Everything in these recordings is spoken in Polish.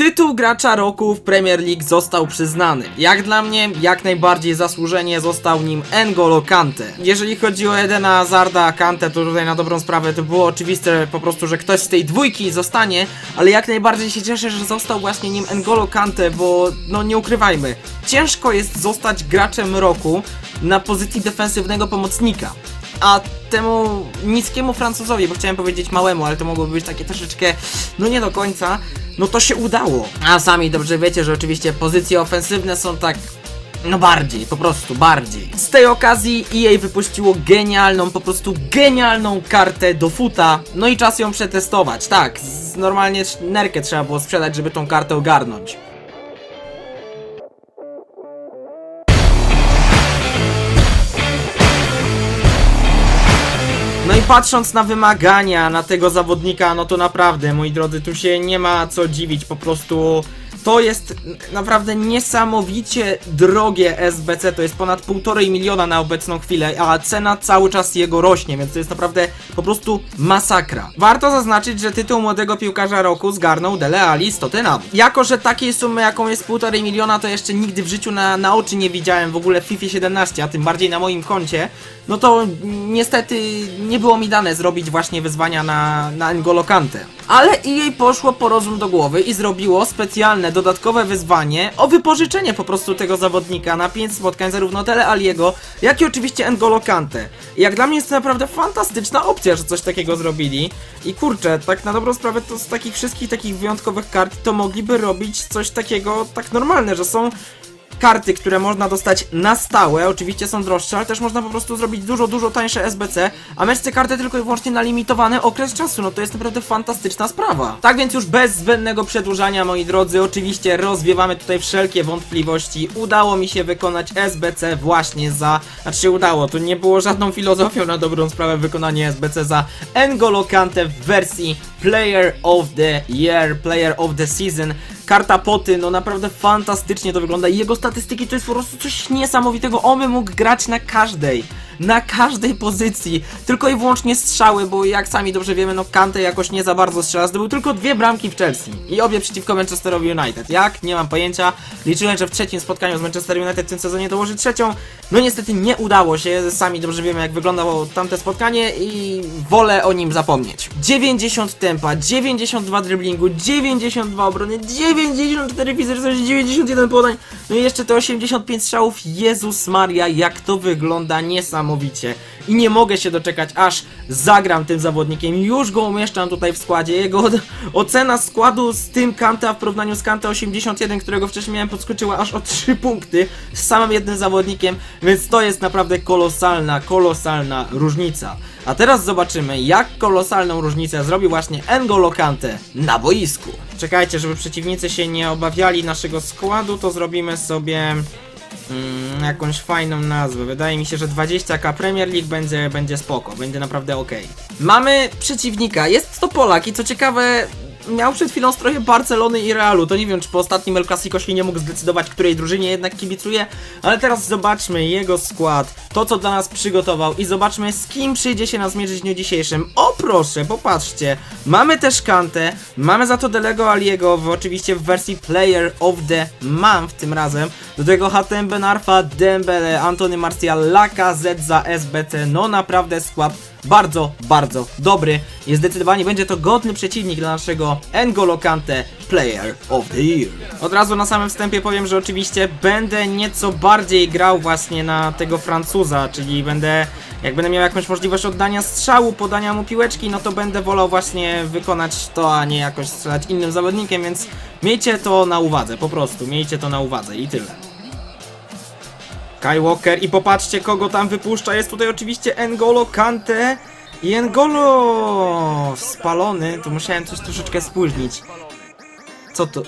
Tytuł gracza roku w Premier League został przyznany. Jak dla mnie, jak najbardziej zasłużenie został nim N'Golo Kante. Jeżeli chodzi o Edena Hazarda, Kante, to tutaj na dobrą sprawę to było oczywiste po prostu, że ktoś z tej dwójki zostanie, ale jak najbardziej się cieszę, że został właśnie nim N'Golo Kante, bo no nie ukrywajmy, ciężko jest zostać graczem roku na pozycji defensywnego pomocnika. A temu niskiemu Francuzowi, bo chciałem powiedzieć małemu, ale to mogłoby być takie troszeczkę, no nie do końca, no to się udało. A sami dobrze wiecie, że oczywiście pozycje ofensywne są tak, no bardziej, po prostu bardziej. Z tej okazji EA wypuściło genialną, po prostu genialną kartę do futa, no i czas ją przetestować, tak, normalnie nerkę trzeba było sprzedać, żeby tą kartę ogarnąć. No i patrząc na wymagania na tego zawodnika, no to naprawdę, moi drodzy, tu się nie ma co dziwić, po prostu to jest naprawdę niesamowicie drogie SBC, to jest ponad 1,5 miliona na obecną chwilę, a cena cały czas jego rośnie, więc to jest naprawdę po prostu masakra. Warto zaznaczyć, że tytuł młodego piłkarza roku zgarnął Dele Alistotena. Jako że takiej sumy, jaką jest 1,5 miliona, to jeszcze nigdy w życiu na oczy nie widziałem w ogóle w FIFA 17, a tym bardziej na moim koncie, no to niestety nie było mi dane zrobić właśnie wyzwania na N'Golo Kante. Ale EA poszło po rozum do głowy i zrobiło specjalne dodatkowe wyzwanie o wypożyczenie po prostu tego zawodnika na 5 spotkań zarówno Dele Aliego, jak i oczywiście N'Golo Kante. Jak dla mnie jest to naprawdę fantastyczna opcja, że coś takiego zrobili i kurczę, tak na dobrą sprawę to z takich wszystkich takich wyjątkowych kart to mogliby robić coś takiego tak normalne, że są karty, które można dostać na stałe, oczywiście są droższe, ale też można po prostu zrobić dużo, dużo tańsze SBC, a mieć te karty tylko i wyłącznie na limitowany okres czasu, no to jest naprawdę fantastyczna sprawa. Tak więc już bez zbędnego przedłużania, moi drodzy, oczywiście rozwiewamy tutaj wszelkie wątpliwości, udało mi się wykonać SBC właśnie za, znaczy udało, to nie było żadną filozofią na dobrą sprawę wykonanie SBC za N'Golo Kante w wersji Player of the Year, Player of the Season. Karta poty, no naprawdę fantastycznie to wygląda i jego statystyki to jest po prostu coś niesamowitego, on by mógł grać na każdej pozycji, tylko i wyłącznie strzały, bo jak sami dobrze wiemy, no Kante jakoś nie za bardzo strzela, zdobył tylko 2 bramki w Chelsea i obie przeciwko Manchesterowi United, jak? Nie mam pojęcia, liczyłem, że w trzecim spotkaniu z Manchester United w tym sezonie dołoży trzecią, no niestety nie udało się, sami dobrze wiemy jak wyglądało tamte spotkanie i wolę o nim zapomnieć. 90 tempa, 92 driblingu, 92 obrony, 94 fizyczności, 91 podań, no i jeszcze te 85 strzałów, Jezus Maria, jak to wygląda niesamowicie. I nie mogę się doczekać, aż zagram tym zawodnikiem. Już go umieszczam tutaj w składzie. Jego ocena składu z tym Kante w porównaniu z Kante 81, którego wcześniej miałem, podskoczyła aż o 3 punkty z samym jednym zawodnikiem, więc to jest naprawdę kolosalna różnica. A teraz zobaczymy, jak kolosalną różnicę zrobi właśnie N'Golo Kante na boisku. Czekajcie, żeby przeciwnicy się nie obawiali naszego składu, to zrobimy sobie jakąś fajną nazwę. Wydaje mi się, że 20k Premier League będzie spoko, będzie naprawdę ok. Mamy przeciwnika, jest to Polak i co ciekawe miał przed chwilą stroje Barcelony i Realu, to nie wiem czy po ostatnim El Clasico się nie mógł zdecydować, której drużynie jednak kibicuje, ale teraz zobaczmy jego skład, to co dla nas przygotował i zobaczmy z kim przyjdzie się nas mierzyć w dniu dzisiejszym. O proszę, popatrzcie, mamy też Kantę, mamy za to Delego Aliego, oczywiście w wersji Player of the Month tym razem, do tego Hatem Ben Arfa, Dembele, Anthony Martial, Laka Zaza, SBC, no naprawdę skład bardzo dobry i zdecydowanie będzie to godny przeciwnik dla naszego N'Golo Kante Player of the Year. Od razu na samym wstępie powiem, że oczywiście będę nieco bardziej grał właśnie na tego Francuza, czyli jak będę miał jakąś możliwość oddania strzału, podania mu piłeczki, no to będę wolał właśnie wykonać to, a nie jakoś strzelać innym zawodnikiem, więc miejcie to na uwadze, po prostu miejcie to na uwadze i tyle. Kyle Walker i popatrzcie kogo tam wypuszcza, jest tutaj oczywiście N'Golo Kante i N'Golo spalony, tu musiałem coś troszeczkę spóźnić. Co to?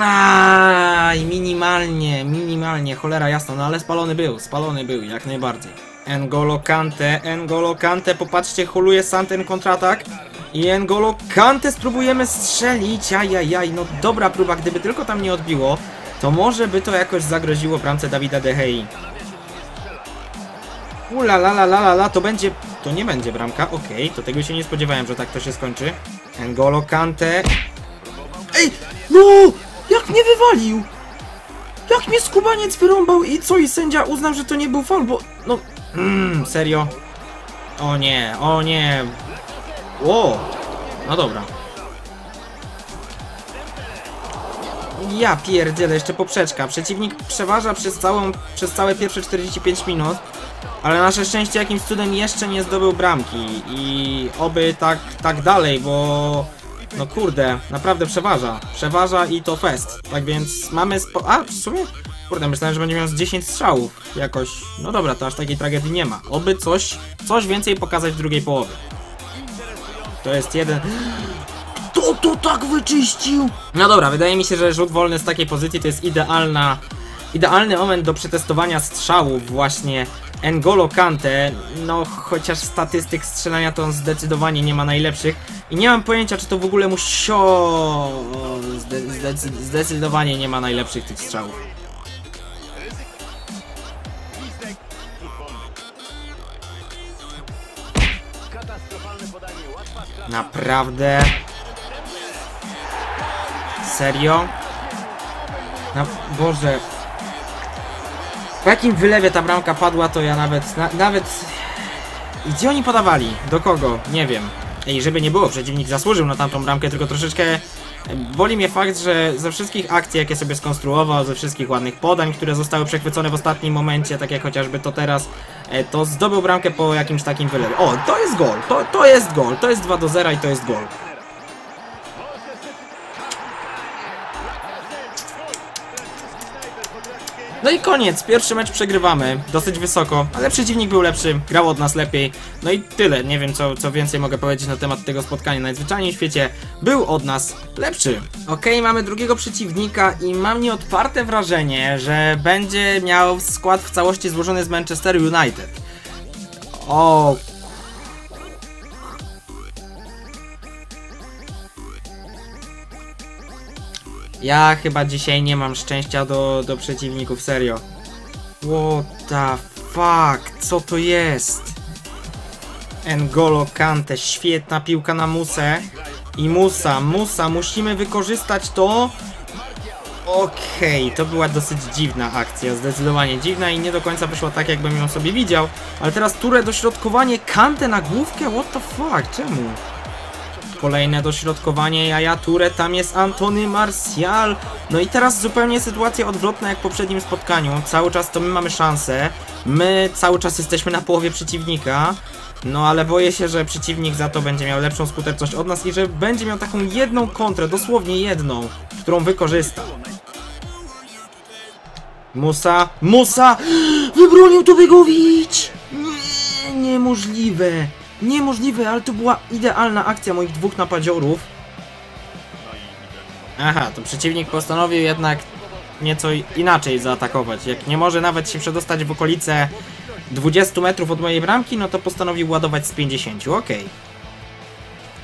Aj, minimalnie, cholera jasna, no ale spalony był jak najbardziej. N'Golo Kante, popatrzcie, holuje sam ten kontratak i N'Golo Kante spróbujemy strzelić, ajajaj, no dobra próba, gdyby tylko tam nie odbiło, to może by to jakoś zagroziło bramce Davida De Gei. Ula la la la, to będzie... To nie będzie bramka, okej, to tego się nie spodziewałem, że tak to się skończy. N'Golo Kante... Ej! No! Nie wywalił! Jak mnie skubaniec wyrąbał i co? I sędzia uznał, że to nie był faul, bo... No... serio? O nie, o nie... Ło! No dobra. Ja pierdzielę, jeszcze poprzeczka. Przeciwnik przeważa przez całe pierwsze 45 minut. Ale nasze szczęście jakimś cudem jeszcze nie zdobył bramki. I oby tak dalej, bo... No kurde, naprawdę przeważa. Przeważa i to fest. Tak więc mamy... A, w sumie? Kurde, myślałem, że będzie miał z 10 strzałów jakoś. No dobra, to aż takiej tragedii nie ma. Oby coś więcej pokazać w drugiej połowie. To jest jeden... Kto to tak wyczyścił? No dobra, wydaje mi się, że rzut wolny z takiej pozycji to jest idealny moment do przetestowania strzałów właśnie N'Golo Kante. No chociaż statystyk strzelania to on zdecydowanie nie ma najlepszych. I nie mam pojęcia, czy to w ogóle zdecydowanie nie ma najlepszych tych strzałów. Naprawdę? Serio? Na Boże. W jakim wylewie ta bramka padła, to ja nawet... Gdzie oni podawali? Do kogo? Nie wiem. Ej, żeby nie było, przeciwnik zasłużył na tamtą bramkę, tylko troszeczkę... Boli mnie fakt, że ze wszystkich akcji, jakie sobie skonstruował, ze wszystkich ładnych podań, które zostały przechwycone w ostatnim momencie, tak jak chociażby to teraz, to zdobył bramkę po jakimś takim wylewie. O, to jest gol! To jest gol! To jest 2-0 i to jest gol. No i koniec, pierwszy mecz przegrywamy, dosyć wysoko, ale przeciwnik był lepszy, grał od nas lepiej, no i tyle, nie wiem co więcej mogę powiedzieć na temat tego spotkania, najzwyczajniej w świecie był od nas lepszy. Okej, mamy drugiego przeciwnika i mam nieodparte wrażenie, że będzie miał skład w całości złożony z Manchester United. O... Ja chyba dzisiaj nie mam szczęścia do przeciwników, serio. What the fuck, co to jest? N'Golo Kante, świetna piłka na Musę. I Musa, musimy wykorzystać to. Okej, to była dosyć dziwna akcja, zdecydowanie dziwna i nie do końca wyszła tak, jakbym ją sobie widział. Ale teraz Toure, dośrodkowanie, Kante na główkę, what the fuck, czemu? Kolejne dośrodkowanie Yaya Toure, tam jest Anthony Martial. No i teraz zupełnie sytuacja odwrotna jak w poprzednim spotkaniu. Cały czas to my mamy szansę. My cały czas jesteśmy na połowie przeciwnika. No ale boję się, że przeciwnik za to będzie miał lepszą skuteczność od nas i że będzie miał taką jedną kontrę, dosłownie jedną, którą wykorzysta. Musa! Wybronił to Begovic! Niemożliwe! Niemożliwe, ale to była idealna akcja moich dwóch napadziorów. Aha, to przeciwnik postanowił jednak nieco inaczej zaatakować. Jak nie może nawet się przedostać w okolice 20 metrów od mojej bramki, no to postanowił ładować z 50, okej.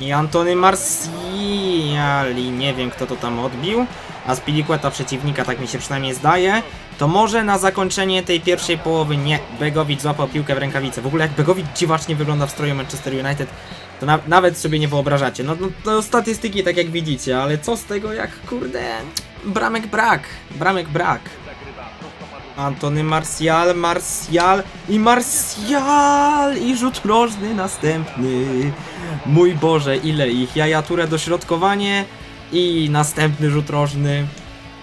I Anthony Martial, nie wiem kto to tam odbił. Azpilicueta przeciwnika, tak mi się przynajmniej zdaje. To może na zakończenie tej pierwszej połowy nie. Begovic złapał piłkę w rękawice. W ogóle jak Begovic dziwacznie wygląda w stroju Manchester United, to nawet sobie nie wyobrażacie. No to statystyki tak jak widzicie, ale co z tego jak kurde... Bramek brak. Anthony Martial i rzut rożny następny. Mój Boże, ile ich. Yaya Toure dośrodkowanie i następny rzut rożny.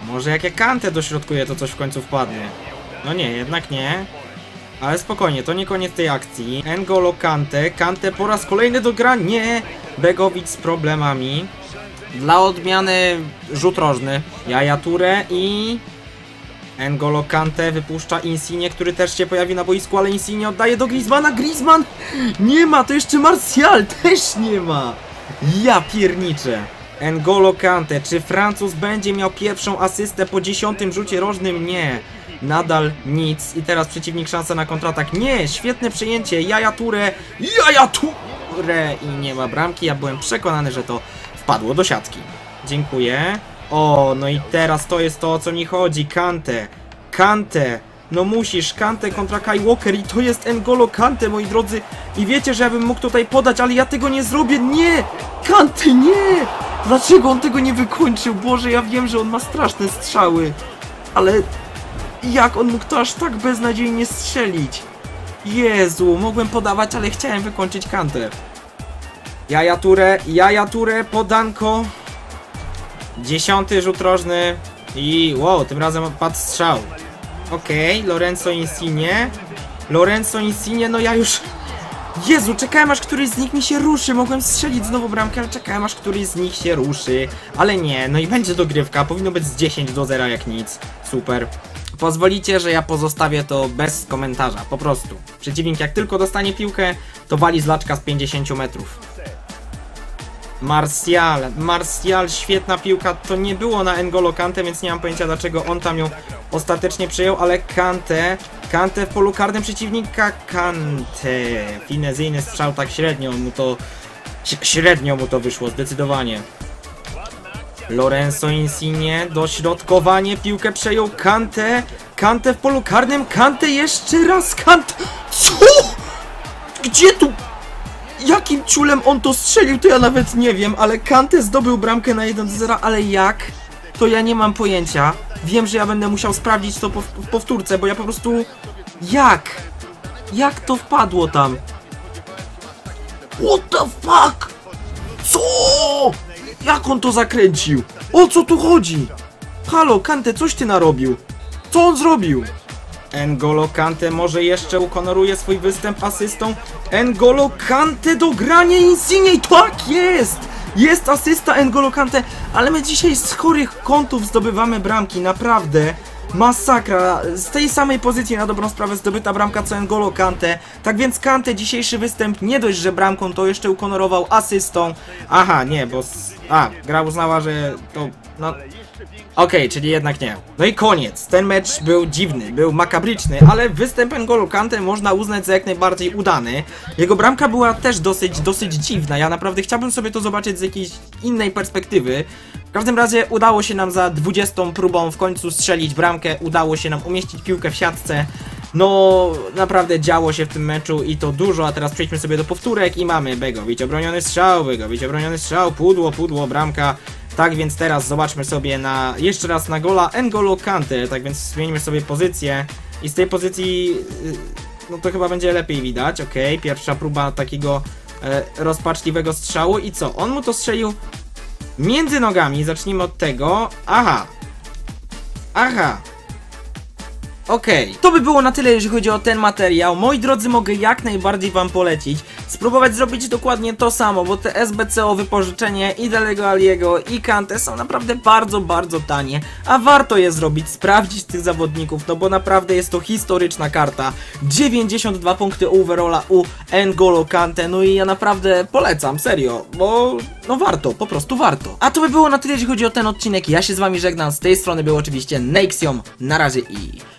Może jak ja Kante dośrodkuję, to coś w końcu wpadnie. No nie, jednak nie. Ale spokojnie, to nie koniec tej akcji. N'Golo Kante, po raz kolejny dogra, nie! Begovic z problemami. Dla odmiany rzut rożny. Yaya Toure i... N'Golo Kante wypuszcza Insigne, który też się pojawi na boisku, ale Insigne oddaje do Griezmana. Griezmann! Nie ma, to jeszcze Martial też nie ma! Ja pierniczę. N'Golo Kante, czy Francuz będzie miał pierwszą asystę po 10. rzucie rożnym? Nie, nadal nic. I teraz przeciwnik szansa na kontratak. Nie, świetne przyjęcie, Yaya Toure i nie ma bramki. Ja byłem przekonany, że to wpadło do siatki. Dziękuję. O, no i teraz to jest to, o co mi chodzi. Kante, no musisz, Kante kontra Kyle Walker i to jest N'Golo Kante, moi drodzy. I wiecie, że ja bym mógł tutaj podać, ale ja tego nie zrobię. Nie! Kante, nie! Dlaczego on tego nie wykończył? Boże, ja wiem, że on ma straszne strzały, ale jak on mógł to aż tak beznadziejnie strzelić? Jezu, mogłem podawać, ale chciałem wykończyć Kantę. Yaya Toure, podanko. 10. rzut rożny. I wow, tym razem padł strzał. Okej, Lorenzo Insigne. Lorenzo Insigne, no ja już... Jezu, czekałem aż któryś z nich mi się ruszy. Mogłem strzelić znowu bramkę, ale czekałem aż któryś z nich się ruszy. Ale nie, no i będzie dogrywka. Powinno być z 10 do 0 jak nic. Super. Pozwolicie, że ja pozostawię to bez komentarza, po prostu. Przeciwnik jak tylko dostanie piłkę, to wali z laczka z 50 metrów. Martial, świetna piłka, to nie było na N'Golo Kante, więc nie mam pojęcia dlaczego on tam ją ostatecznie przejął, ale Kante w polu karnym przeciwnika, finezyjny strzał, tak średnio mu to wyszło, zdecydowanie. Lorenzo Insigne, dośrodkowanie, piłkę przejął Kante w polu karnym, Kante jeszcze raz, co? Gdzie tu? Jakim ciulem on to strzelił, to ja nawet nie wiem, ale Kante zdobył bramkę na 1-0, ale jak? To ja nie mam pojęcia. Wiem, że ja będę musiał sprawdzić to w powtórce, bo ja po prostu... Jak? Jak to wpadło tam? What the fuck? Co? Jak on to zakręcił? O co tu chodzi? Halo, Kante, coś ty narobił? Co on zrobił? N'Golo Kante może jeszcze ukonoruje swój występ asystą. N'Golo Kante, dogranie Insigne, tak jest! Jest asysta N'Golo Kante, ale my dzisiaj z chorych kątów zdobywamy bramki, naprawdę. Masakra, z tej samej pozycji na dobrą sprawę zdobyta bramka co N'Golo Kante. Tak więc Kante dzisiejszy występ nie dość, że bramką, to jeszcze ukonorował asystą. Aha, nie, bo... gra uznała, że to... No... Okej, czyli jednak nie. No i koniec. Ten mecz był dziwny, był makabryczny, ale występ N'Golo Kante można uznać za jak najbardziej udany. Jego bramka była też dosyć dziwna. Ja naprawdę chciałbym sobie to zobaczyć z jakiejś innej perspektywy. W każdym razie udało się nam za 20. próbą w końcu strzelić bramkę, udało się nam umieścić piłkę w siatce. No, naprawdę działo się w tym meczu i to dużo, a teraz przejdźmy sobie do powtórek i mamy Begovic, obroniony strzał, pudło, bramka. Tak więc teraz zobaczmy sobie jeszcze raz na gola N'Golo Kante, tak więc zmienimy sobie pozycję i z tej pozycji, no to chyba będzie lepiej widać, okej, pierwsza próba takiego rozpaczliwego strzału i co? On mu to strzelił między nogami, zacznijmy od tego, aha. Okej, to by było na tyle, jeżeli chodzi o ten materiał. Moi drodzy, mogę jak najbardziej wam polecić spróbować zrobić dokładnie to samo, bo te SBCO wypożyczenie i Delego Aliego i Kante są naprawdę bardzo tanie, a warto je zrobić, sprawdzić tych zawodników, no bo naprawdę jest to historyczna karta. 92 punkty overalla u N'Golo Kante, no i ja naprawdę polecam, serio, bo no warto, po prostu warto. A to by było na tyle, jeżeli chodzi o ten odcinek. Ja się z wami żegnam, z tej strony był oczywiście N3jxiom, na razie i...